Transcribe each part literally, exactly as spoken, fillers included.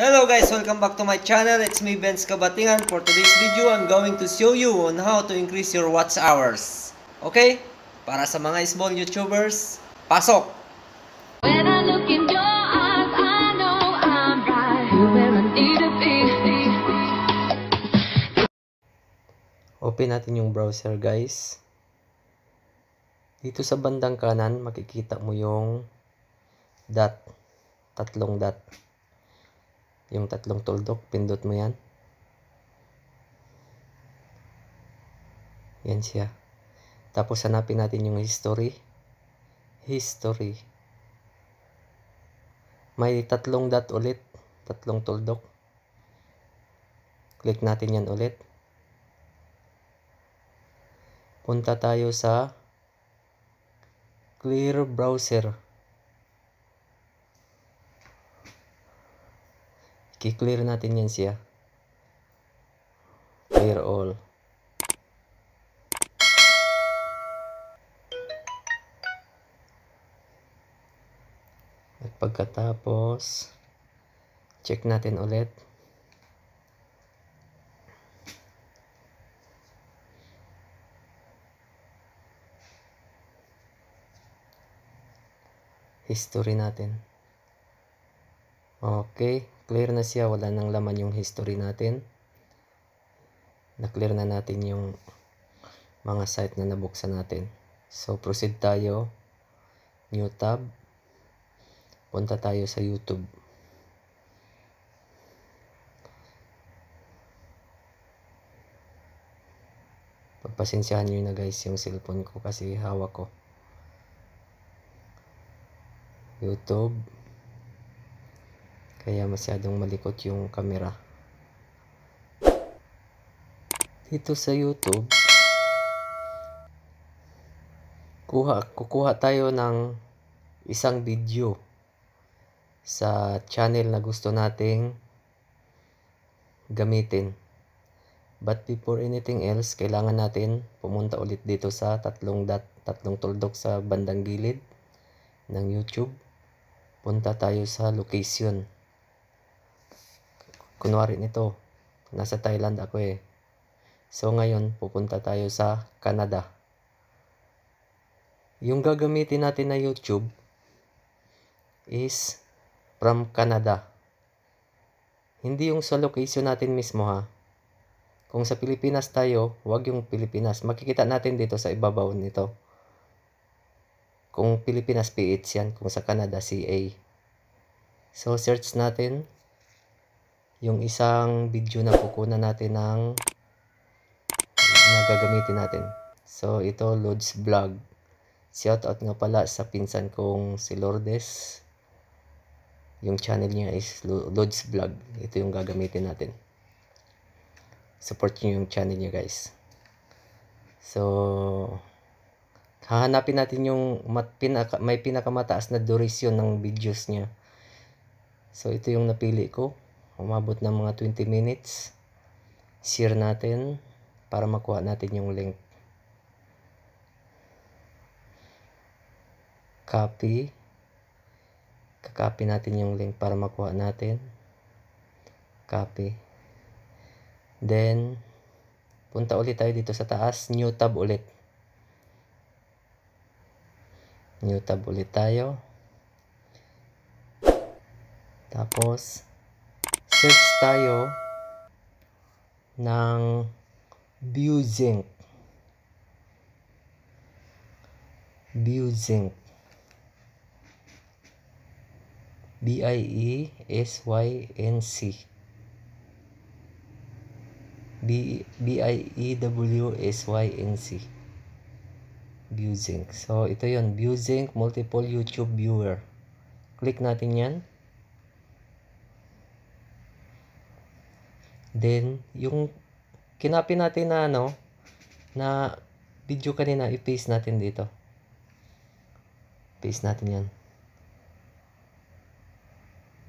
Hello guys, welcome back to my channel. It's me, Bench Cabatingan. For today's video, I'm going to show you on how to increase your watch hours. Okay? Para sa mga small YouTubers, pasok! When I look in your eyes, I know I'm right where I need to be. Open natin yung browser, guys. Dito sa bandang kanan, makikita mo yung dot. Tatlong dot. Yung tatlong tuldok, pindot mo yan. Yan siya. Tapos hanapin natin yung history. History. May tatlong dot ulit. Tatlong tuldok. Click natin yan ulit. Punta tayo sa Clear Browser. I-clear natin yan siya. Clear all. At pagkatapos, check natin ulit. History natin. Okay. Clear na siya, wala nang laman yung history natin. Na-clear na natin yung mga site na nabuksan natin. So, proceed tayo. New tab. Punta tayo sa YouTube. Pagpasensyahan nyo na guys yung cellphone ko kasi hawak ko. YouTube. Kaya masyadong malikot yung camera. Dito sa YouTube, kuha, kukuha tayo ng isang video sa channel na gusto nating gamitin. But before anything else, kailangan natin pumunta ulit dito sa tatlong dot, tatlong tuldok sa bandang gilid ng YouTube. Punta tayo sa location. Kunwari nito, nasa Thailand ako eh. So ngayon, pupunta tayo sa Canada. Yung gagamitin natin na YouTube is from Canada. Hindi yung sa location natin mismo ha. Kung sa Pilipinas tayo, wag yung Pilipinas. Makikita natin dito sa ibabaw nito. Kung Pilipinas P H yan, kung sa Canada C A. So search natin yung isang video na kukunan natin ng na gagamitin natin. So, ito, Lodz Vlog. Shoutout nga pala sa pinsan kong si Lourdes. Yung channel niya is Lodz Vlog. Ito yung gagamitin natin. Support nyo yung channel niya, guys. So, hahanapin natin yung mat, pinaka, may pinakamataas na duration ng videos niya. So, ito yung napili ko. Umabot ng mga twenty minutes. Share natin para makuha natin yung link. Copy. Kakopy natin yung link para makuha natin. Copy. Then, punta ulit tayo dito sa taas. New tab ulit. New tab ulit tayo. Tapos, search tayo ng ViewZinc. ViewZinc. B I E S Y N C. B I E W S Y N C. ViewZinc. So, ito yun. ViewZinc Multiple YouTube Viewer. Click natin yan. Then, yung kinapin natin na, ano, na video kanina, i-paste natin dito. Paste natin yan.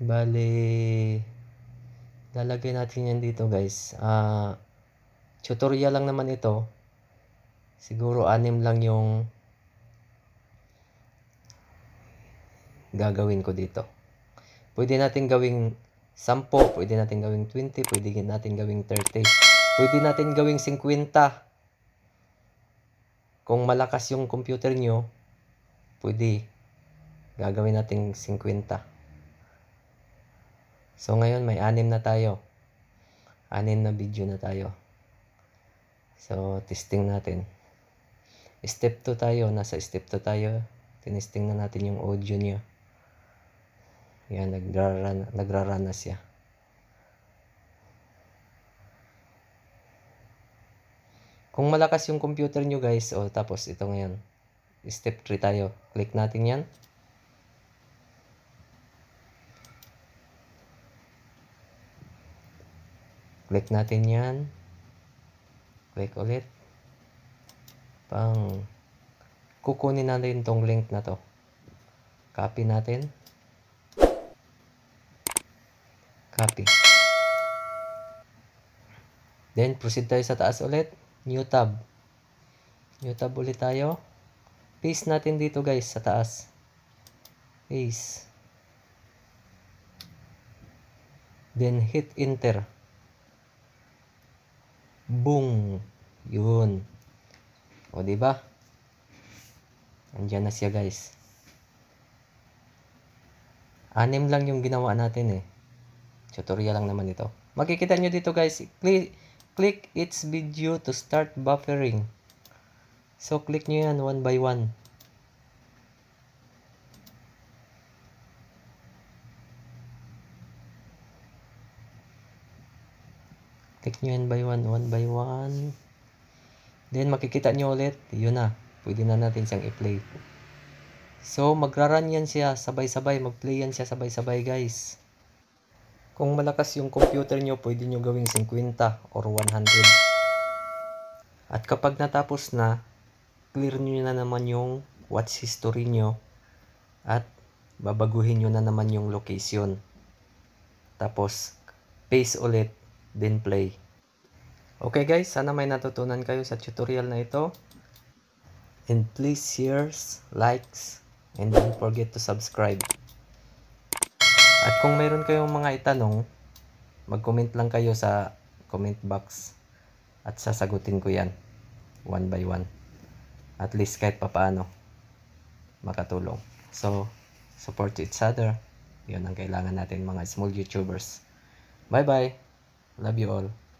Bale, lalagay natin yan dito, guys. Uh, tutorial lang naman ito. Siguro, anim lang yung gagawin ko dito. Pwede natin gawing ten, pwede natin gawing twenty, pwede natin gawing thirty, pwede natin gawing fifty. Kung malakas yung computer nyo, pwede gagawin natin fifty. So ngayon may six na tayo, six na video na tayo. So testing natin. Step two tayo, nasa step two tayo. Tinisting na natin yung audio niya. Yan, nagrarana, nagrarana siya. Kung malakas yung computer nyo guys, o oh, tapos ito ngayon. Step three tayo. Click natin yan. Click natin yan. Click ulit. Pang kukunin natin tong link na to. Copy natin. Copy. Then proceed tayo sa taas ulit. New tab. New tab ulit tayo. Paste natin dito guys sa taas. Paste. Then hit enter. Boom. Yun. O, diba? Andiyan na siya, guys. Anim lang yung ginawa natin, eh. Tutorial lang naman ito. Makikita nyo dito, guys. Click, click its video to start buffering. So, click nyo yan one by one. Click nyo yan by one, one by one. Then, makikita nyo ulit. Yun na. Pwede na natin siyang i-play. So, magra-run yan siya. Sabay-sabay. Mag-play yan siya sabay-sabay, guys. Kung malakas yung computer nyo, pwede nyo gawing fifty or one hundred. At kapag natapos na, clear nyo na naman yung watch history nyo. At babaguhin nyo na naman yung location. Tapos, paste ulit. Then, play. Okay guys, sana may natutunan kayo sa tutorial na ito. And please shares, likes, and don't forget to subscribe. At kung mayroon kayong mga itanong, mag-comment lang kayo sa comment box at sasagutin ko yan one by one. At least kahit papaano makatulong. So, support each other. Yun ang kailangan natin mga small YouTubers. Bye bye. Love you all.